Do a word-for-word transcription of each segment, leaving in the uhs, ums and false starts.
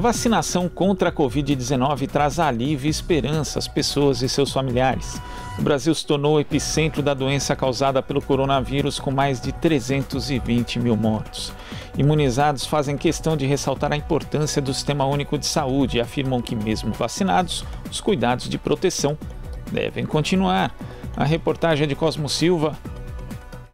Vacinação contra a covid dezenove traz alívio e esperança às pessoas e seus familiares. O Brasil se tornou o epicentro da doença causada pelo coronavírus, com mais de trezentos e vinte mil mortos. Imunizados fazem questão de ressaltar a importância do Sistema Único de Saúde e afirmam que, mesmo vacinados, os cuidados de proteção devem continuar. A reportagem é de Cosmo Silva.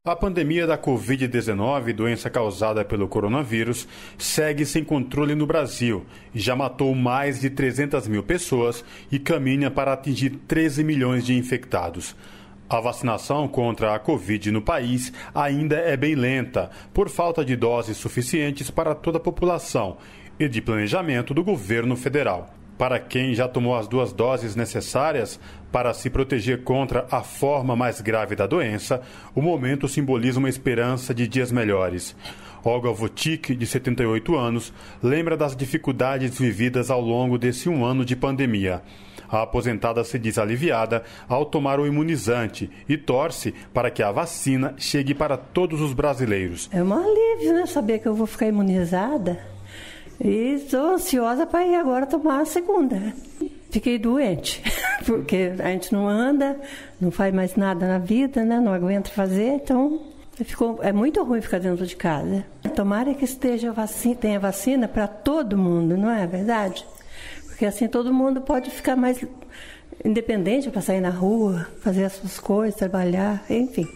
A pandemia da covid dezenove, doença causada pelo coronavírus, segue sem controle no Brasil. Já matou mais de trezentas mil pessoas e caminha para atingir treze milhões de infectados. A vacinação contra a Covid no país ainda é bem lenta, por falta de doses suficientes para toda a população e de planejamento do governo federal. Para quem já tomou as duas doses necessárias para se proteger contra a forma mais grave da doença, o momento simboliza uma esperança de dias melhores. Olga Votic, de setenta e oito anos, lembra das dificuldades vividas ao longo desse um ano de pandemia. A aposentada se diz aliviada ao tomar o imunizante e torce para que a vacina chegue para todos os brasileiros. É um alívio, né? Saber que eu vou ficar imunizada. E estou ansiosa para ir agora tomar a segunda. Fiquei doente, porque a gente não anda, não faz mais nada na vida, né? Não aguenta fazer, então ficou, é muito ruim ficar dentro de casa. Tomara que esteja vacina, tenha vacina para todo mundo, não é verdade? Porque assim todo mundo pode ficar mais independente para sair na rua, fazer as suas coisas, trabalhar, enfim,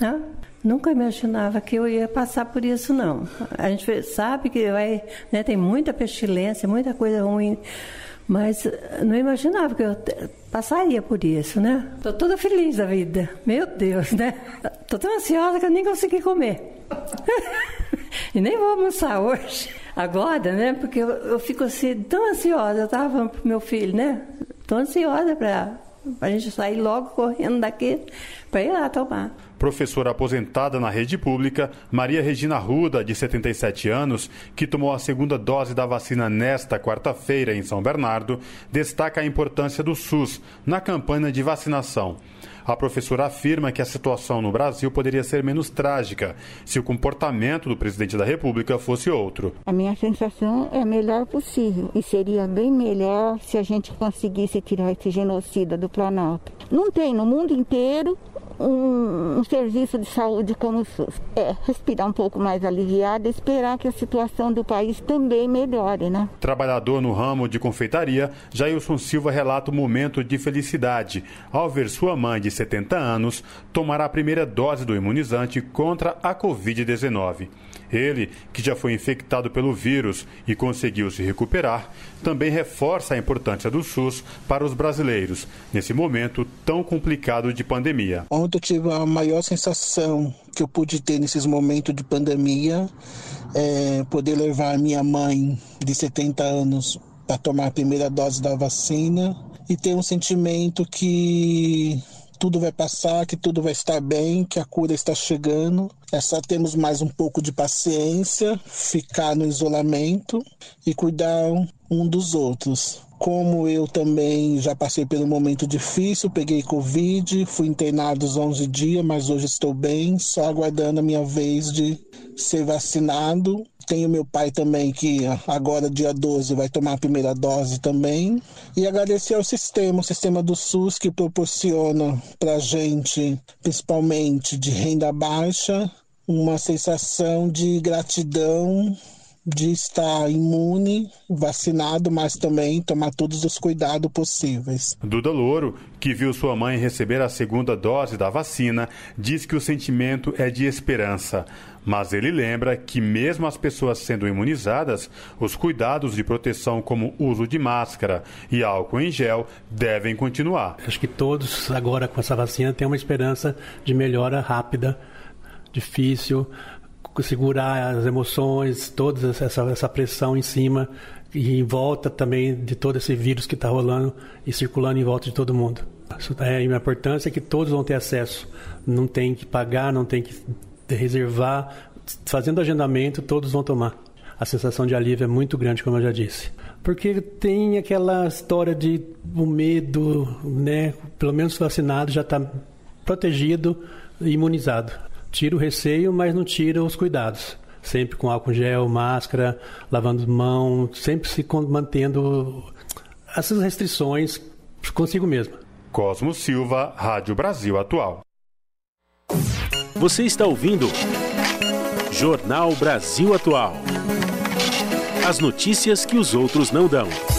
né? Nunca imaginava que eu ia passar por isso, não. A gente sabe que vai, né, tem muita pestilência, muita coisa ruim, mas não imaginava que eu passaria por isso, né? Estou toda feliz da vida, meu Deus, né? Estou tão ansiosa que eu nem consegui comer. E nem vou almoçar hoje, agora, né? Porque eu, eu fico assim, tão ansiosa, eu estava falando para o meu filho, né? Estou ansiosa para... para a gente sair logo correndo daqui para ir lá tomar. Professora aposentada na rede pública, Maria Regina Ruda, de setenta e sete anos, que tomou a segunda dose da vacina nesta quarta-feira em São Bernardo, destaca a importância do SUS na campanha de vacinação. A professora afirma que a situação no Brasil poderia ser menos trágica se o comportamento do presidente da República fosse outro. A minha sensação é a melhor possível e seria bem melhor se a gente conseguisse tirar esse genocida do Planalto. Não tem no mundo inteiro um, um serviço de saúde como o SUS. É, respirar um pouco mais aliviado e esperar que a situação do país também melhore, né? Trabalhador no ramo de confeitaria, Jailson Silva relata um momento de felicidade ao ver sua mãe de setenta anos, tomará a primeira dose do imunizante contra a covid dezenove. Ele, que já foi infectado pelo vírus e conseguiu se recuperar, também reforça a importância do SUS para os brasileiros, nesse momento tão complicado de pandemia. Ontem eu tive a maior sensação que eu pude ter nesses momentos de pandemia, é poder levar a minha mãe de setenta anos para tomar a primeira dose da vacina e ter um sentimento que... tudo vai passar, que tudo vai estar bem, que a cura está chegando. É só termos mais um pouco de paciência, ficar no isolamento e cuidar um dos outros. Como eu também já passei pelo momento difícil, peguei Covid, fui internado os onze dias, mas hoje estou bem, só aguardando a minha vez de ser vacinado. Tenho meu pai também, que agora dia doze vai tomar a primeira dose também. E agradecer ao sistema, o sistema do SUS, que proporciona pra gente, principalmente de renda baixa, uma sensação de gratidão, de estar imune, vacinado, mas também tomar todos os cuidados possíveis. Duda Louro, que viu sua mãe receber a segunda dose da vacina, diz que o sentimento é de esperança. Mas ele lembra que mesmo as pessoas sendo imunizadas, os cuidados de proteção como uso de máscara e álcool em gel devem continuar. Acho que todos agora com essa vacina têm uma esperança de melhora rápida, difícil, segurar as emoções, toda essa, essa pressão em cima e em volta também de todo esse vírus que está rolando e circulando em volta de todo mundo. A importância é que todos vão ter acesso, não tem que pagar, não tem que reservar, fazendo agendamento todos vão tomar. A sensação de alívio é muito grande, como eu já disse. Porque tem aquela história de o medo, né? Pelo menos vacinado já está protegido e imunizado. Tira o receio, mas não tira os cuidados. sempre com álcool gel, máscara, lavando mão, sempre se mantendo essas restrições consigo mesmo. Cosmo Silva, Rádio Brasil Atual. Você está ouvindo Jornal Brasil Atual. As notícias que os outros não dão.